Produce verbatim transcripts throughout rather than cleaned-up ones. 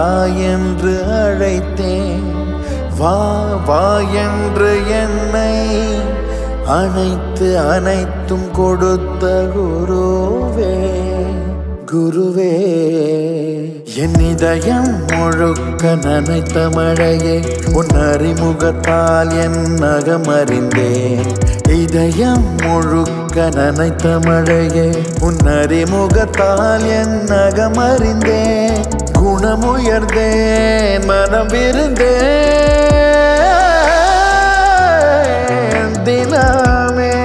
வா என்று அழைத்தேன், வா வா என்று என்னை அனைத்து அனைத்தும் கொடுத்த குருவே, குருவே. என் இதயம் முழுக்க நனைத்த மழையே, உன் அறிமுகத்தால் என் நகமறிந்தேன். இதயம் முழுக்க நனைத்த மழையே, உன் அறிமுகத்தால் என் நகமறிந்தேன். குணமுயர்ந்தேன், மனம் விருந்தேன் தினமே.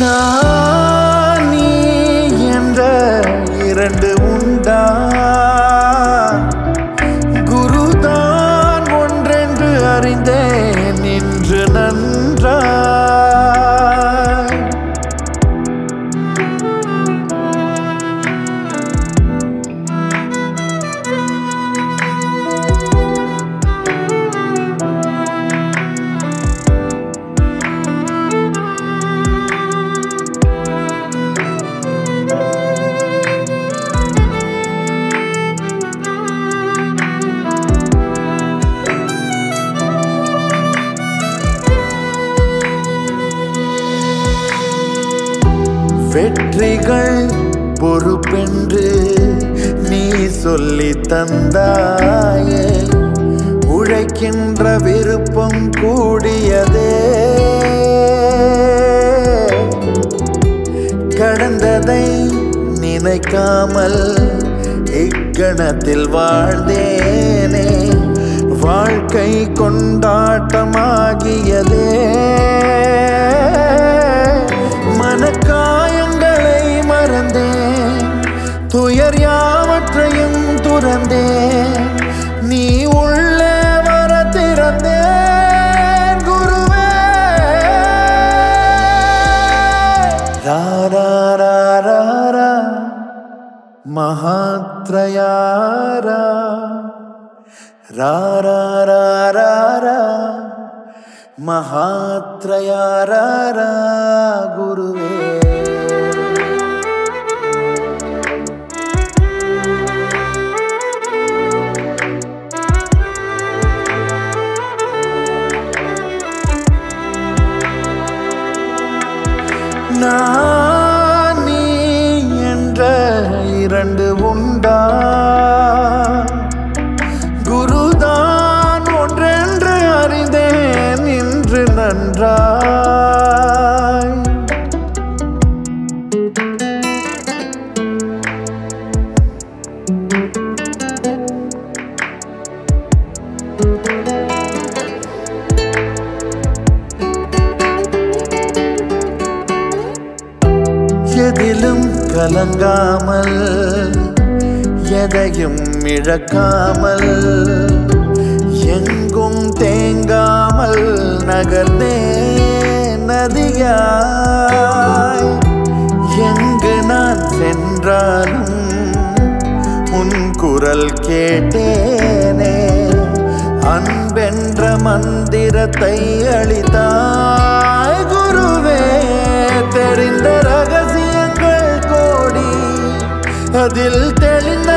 நான் நீ என்ற இரண்டு உண்டா, குருதான் ஒன்றென்று அறிந்தேன் இன்று நன்றா. வெற்றிகள் பொறுப்பென்று நீ சொல்லி தந்தாயே, உழைக்கின்ற விருப்பம் கூடியதே. கடந்ததை நினைக்காமல் இக்கணத்தில் வாழ்ந்தேனே, வாழ்க்கை கொண்டாட்டமாகியதே. மனக்காயங்களை மறந்தேன், துயர் யாவற்றையும் துறந்தேன், நீ உள்ளே வர திறந்தேன் குருவே. ராராராரா மகாத்ரயாரா, ராராராரா மகாத்ரயாரா குருவே. நான் நீ என்ற இரண்டு உண்டா, குருதான் ஒன்றென்று அறிந்தேன் இன்று நன்றாய். எதிலும் கலங்காமல், எதையும் இழக்காமல், எங்கும் தேங்காமல் நகர்ந்தேன் நதியாய். எங்கு நான் சென்றாலும் உன் குரல் கேட்டேனே, அன்பென்ற மந்திரத்தை அளித்தாய் குருவே. தெரிந்த ரகசியங்கள் கோடி அதில் தெளிந்த